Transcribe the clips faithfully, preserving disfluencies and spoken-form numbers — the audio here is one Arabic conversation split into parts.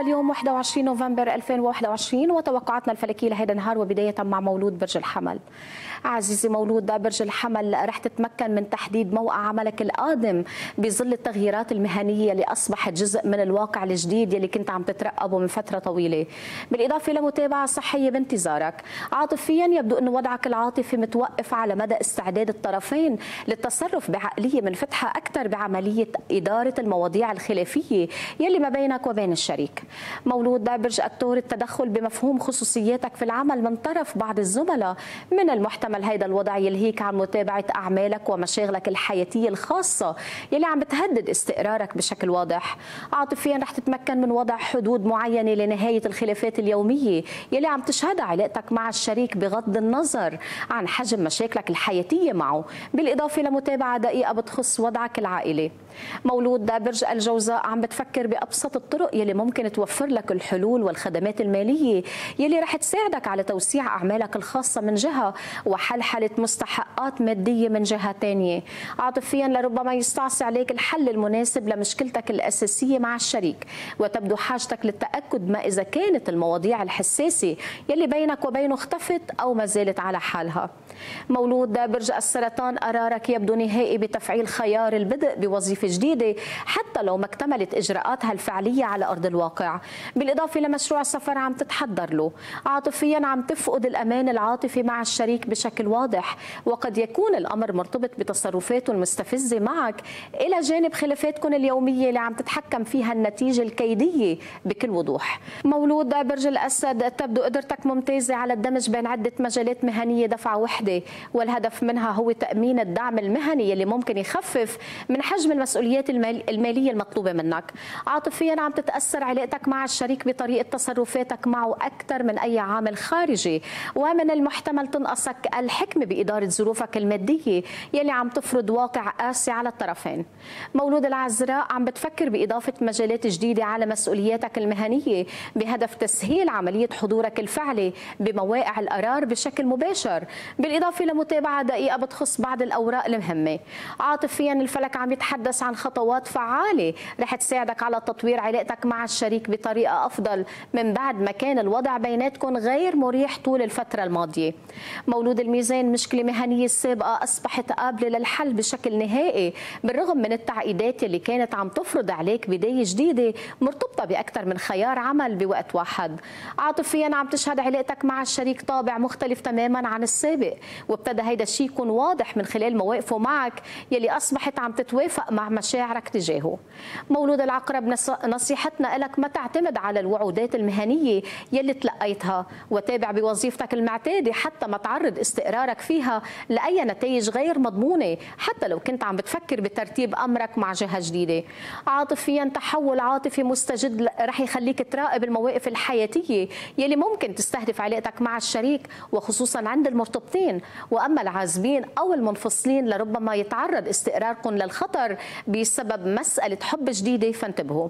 هو اليوم واحد وعشرين نوفمبر ألفين وواحد وعشرين وتوقعاتنا الفلكيه لهذا النهار، وبدايه مع مولود برج الحمل. عزيزي مولود برج الحمل رح تتمكن من تحديد موقع عملك القادم بظل التغييرات المهنيه اللي اصبحت جزء من الواقع الجديد يلي كنت عم تترقبه من فتره طويله، بالاضافه لمتابعه صحيه بانتظارك. عاطفيا يبدو انه وضعك العاطفي متوقف على مدى استعداد الطرفين للتصرف بعقليه منفتحه اكثر بعمليه اداره المواضيع الخلافيه يلي ما بينك وبين الشريك. مولود برج الثور التدخل بمفهوم خصوصياتك في العمل من طرف بعض الزملاء، من المحتمل هيدا الوضع يلهيك عن متابعه اعمالك ومشاغلك الحياتيه الخاصه يلي عم بتهدد استقرارك بشكل واضح. عاطفيا رح تتمكن من وضع حدود معينه لنهايه الخلافات اليوميه يلي عم تشهدها علاقتك مع الشريك بغض النظر عن حجم مشاكلك الحياتيه معه، بالاضافه لمتابعه دقيقه بتخص وضعك العائلي. مولود برج الجوزاء عم بتفكر بابسط الطرق يلي ممكن توفر لك الحلول والخدمات الماليه يلي رح تساعدك على توسيع اعمالك الخاصه من جهه، وحلحله مستحقات ماديه من جهه ثانيه. عاطفيا لربما يستعصي عليك الحل المناسب لمشكلتك الاساسيه مع الشريك، وتبدو حاجتك للتاكد ما اذا كانت المواضيع الحساسه يلي بينك وبينه اختفت او ما زالت على حالها. مولود برج السرطان قرارك يبدو نهائي بتفعيل خيار البدء بوظيفه جديده حتى لو ما اكتملت اجراءاتها الفعليه على ارض الواقع، بالاضافه لمشروع سفر عم تتحضر له. عاطفيا عم تفقد الامان العاطفي مع الشريك بشكل واضح، وقد يكون الامر مرتبط بتصرفاته المستفزه معك الى جانب خلافاتكم اليوميه اللي عم تتحكم فيها النتيجه الكيديه بكل وضوح. مولود برج الاسد تبدو قدرتك ممتازه على الدمج بين عده مجالات مهنيه دفعه واحده، والهدف منها هو تامين الدعم المهني اللي ممكن يخفف من حجم المسؤوليات الماليه المطلوبه منك. عاطفيا عم تتاثر علاقتك مع الشريك بطريقه تصرفاتك معه اكثر من اي عامل خارجي، ومن المحتمل تنقصك الحكمه باداره ظروفك الماديه يلي عم تفرض واقع قاسي على الطرفين. مولود العذراء عم بتفكر باضافه مجالات جديده على مسؤولياتك المهنيه بهدف تسهيل عمليه حضورك الفعلي بمواقع القرار بشكل مباشر، بالاضافه لمتابعه دقيقه بتخص بعض الاوراق المهمه. عاطفيا الفلك عم يتحدث عن خطوات فعاله رح تساعدك على تطوير علاقتك مع الشريك بطريقه افضل من بعد ما كان الوضع بيناتكم غير مريح طول الفتره الماضيه. مولود الميزان مشكله مهنيه سابقه اصبحت قابله للحل بشكل نهائي بالرغم من التعقيدات اللي كانت عم تفرض عليك بدايه جديده مرتبطه باكثر من خيار عمل بوقت واحد. عاطفيا عم تشهد علاقتك مع الشريك طابع مختلف تماما عن السابق، وابتدى هيدا الشيء يكون واضح من خلال مواقفه معك يلي اصبحت عم تتوافق مع مشاعرك تجاهه. مولود العقرب نصيحتنا لك ما تعتمد على الوعودات المهنيه يلي تلقيتها، وتابع بوظيفتك المعتاده حتى ما تعرض استقرارك فيها لاي نتائج غير مضمونه حتى لو كنت عم بتفكر بترتيب امرك مع جهه جديده. عاطفيا تحول عاطفي مستجد رح يخليك تراقب المواقف الحياتيه يلي ممكن تستهدف علاقتك مع الشريك، وخصوصا عند المرتبطين، واما العازبين او المنفصلين لربما يتعرض استقراركم للخطر بسبب مساله حب جديده فانتبهوا.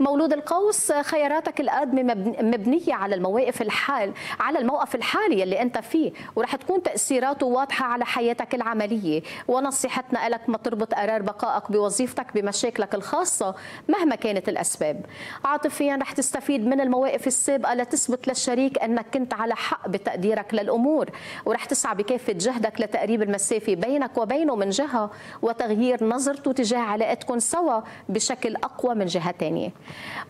مولود القوس خياراتك القادمه مبنيه على المواقف الحال على الموقف الحالي اللي انت فيه، ورح تكون تاثيراته واضحه على حياتك العمليه، ونصيحتنا لك ما تربط قرار بقائك بوظيفتك بمشاكلك الخاصه مهما كانت الاسباب. عاطفيا رح تستفيد من المواقف السابقه لتثبت للشريك انك كنت على حق بتقديرك للامور، ورح تسعى بكافه جهدك لتقريب المسافه بينك وبينه من جهه، وتغيير نظرته تجاه علاقتكم سوا بشكل اقوى من جهه ثانيه.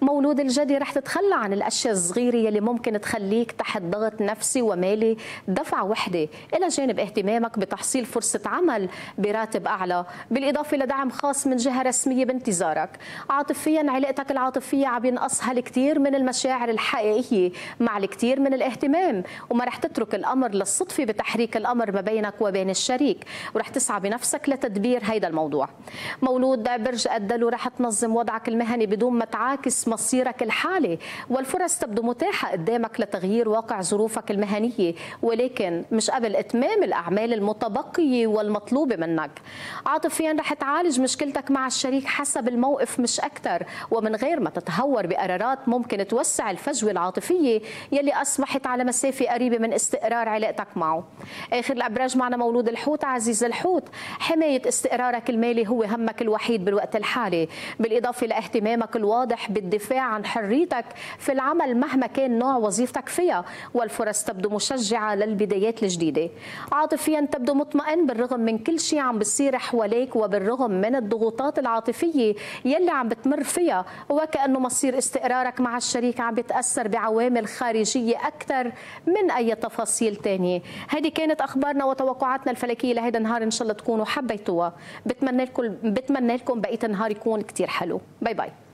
مولود الجدي رح تتخلى عن الاشياء الصغيره يلي ممكن تخليك تحت ضغط نفسي ومالي دفعه واحده، الى جانب اهتمامك بتحصيل فرصه عمل براتب اعلى، بالاضافه لدعم خاص من جهه رسميه بانتظارك. عاطفيا علاقتك العاطفيه عم ينقصها الكثير من المشاعر الحقيقيه مع الكثير من الاهتمام، وما رح تترك الامر للصدفه بتحريك الامر ما بينك وبين الشريك، ورح تسعى بنفسك لتدبير هيدا الموضوع. مولود برج الدلو رح تنظم وضعك المهني بدون ما تعاكس مصيرك الحالي، والفرص تبدو متاحه قدامك لتغيير واقع ظروفك المهنيه، ولكن مش قبل اتمام الاعمال المتبقيه والمطلوبه منك. عاطفيا رح تعالج مشكلتك مع الشريك حسب الموقف مش اكثر، ومن غير ما تتهور بقرارات ممكن توسع الفجوه العاطفيه يلي اصبحت على مسافه قريبه من استقرار علاقتك معه. اخر الابراج معنا مولود الحوت. عزيز الحوت حمايه استقرارك المالي هو همك الوحيد بالوقت الحالي، بالاضافه لاهتمامك الواضح بالدفاع عن حريتك في العمل مهما كان نوع وظيفتك فيها، والفرص تبدو مشجعة للبدايات الجديدة. عاطفيا تبدو مطمئن بالرغم من كل شيء عم بيصير حواليك وبالرغم من الضغوطات العاطفية يلي عم بتمر فيها، وكأنه مصير استقرارك مع الشريك عم بيتأثر بعوامل خارجية أكثر من أي تفاصيل تانية. هذه كانت أخبارنا وتوقعاتنا الفلكية لهذا النهار، إن شاء الله تكونوا حبيتوها. بتمنى لكم بتمنى لكم بقية النهار يكون كتير حلو. باي باي.